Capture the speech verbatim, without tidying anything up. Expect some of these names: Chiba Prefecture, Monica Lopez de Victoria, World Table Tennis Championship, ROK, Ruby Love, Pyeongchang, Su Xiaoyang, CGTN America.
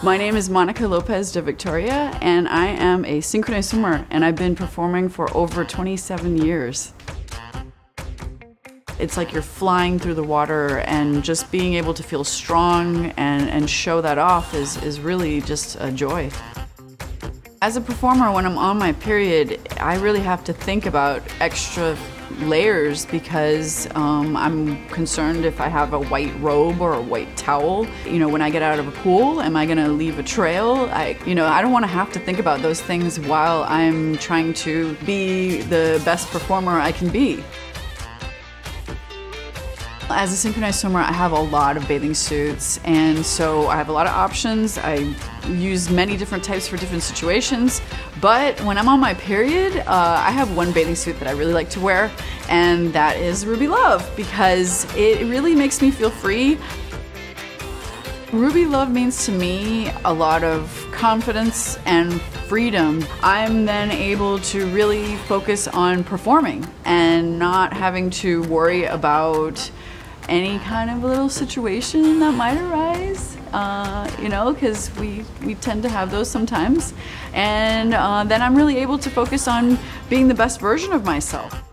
My name is Monica Lopez de Victoria, and I am a synchronized swimmer, and I've been performing for over twenty-seven years. It's like you're flying through the water, and just being able to feel strong and, and show that off is, is really just a joy. As a performer, when I'm on my period, I really have to think about extra layers because um, I'm concerned if I have a white robe or a white towel. You know, when I get out of a pool, am I going to leave a trail? I, you know, I don't want to have to think about those things while I'm trying to be the best performer I can be. As a synchronized swimmer, I have a lot of bathing suits, and so I have a lot of options. I use many different types for different situations, but when I'm on my period, uh, I have one bathing suit that I really like to wear, and that is Ruby Love, because it really makes me feel free. Ruby Love means to me a lot of confidence and freedom. I'm then able to really focus on performing and not having to worry about any kind of little situation that might arise, uh, you know, because we, we tend to have those sometimes. And uh, then I'm really able to focus on being the best version of myself.